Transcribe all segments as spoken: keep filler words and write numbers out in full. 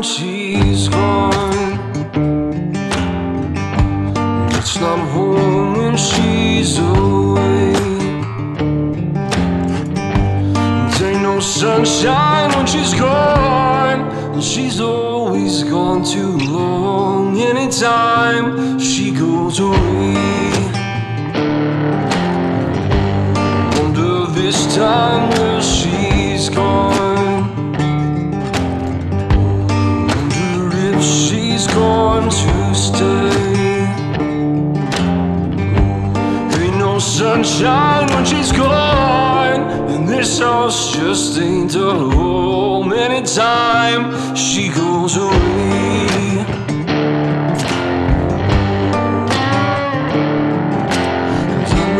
when she's gone, and it's not home when she's away. And ain't no sunshine when she's gone, and she's always gone too long. Anytime she goes away, wonder this time where she's gone. Going to stay. Ain't no sunshine when she's gone, and this house just ain't a home. Anytime she goes away, ain't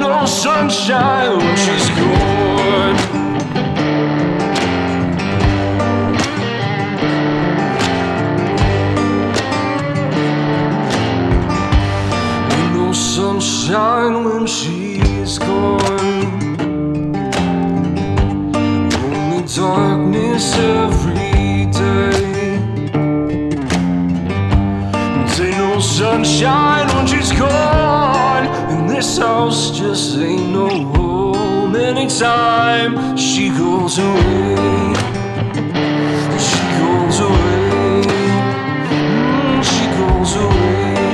no sunshine when she's gone. Ain't no sunshine when she's gone. Only darkness every day. Ain't no sunshine when she's gone. This house just ain't no home. Anytime she goes away, she goes away, she goes away,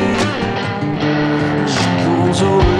she goes away.